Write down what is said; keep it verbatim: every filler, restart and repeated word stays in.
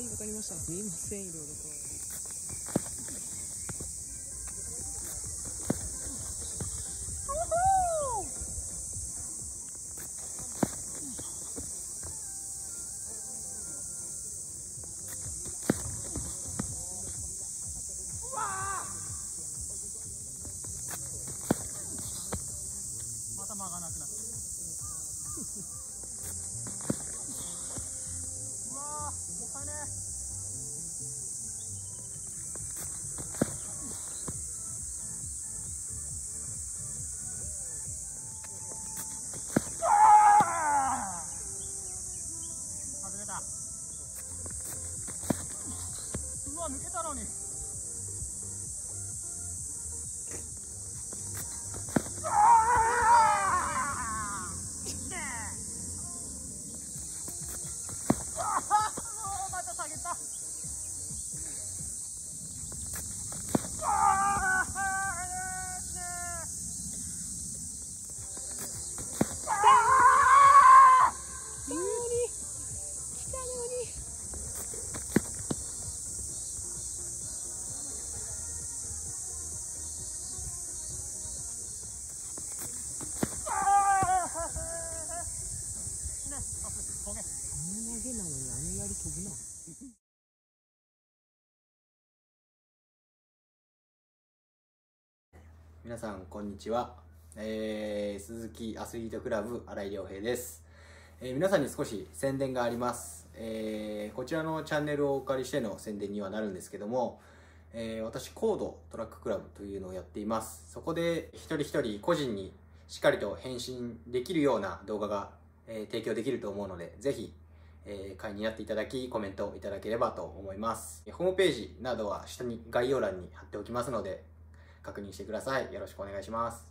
はい、わかりました。すいません、いろいろと。皆さんこんにちは、えー、鈴木アスリートクラブ新井亮平です、えー、皆さんに少し宣伝があります、えー、こちらのチャンネルをお借りしての宣伝にはなるんですけども、えー、私コードトラッククラブというのをやっています。そこで一人一人個人にしっかりと返信できるような動画が、えー、提供できると思うので、ぜひえー、会員になっていただき、コメントいただければと思います。ホームページなどは下に概要欄に貼っておきますので、確認してください。よろしくお願いします。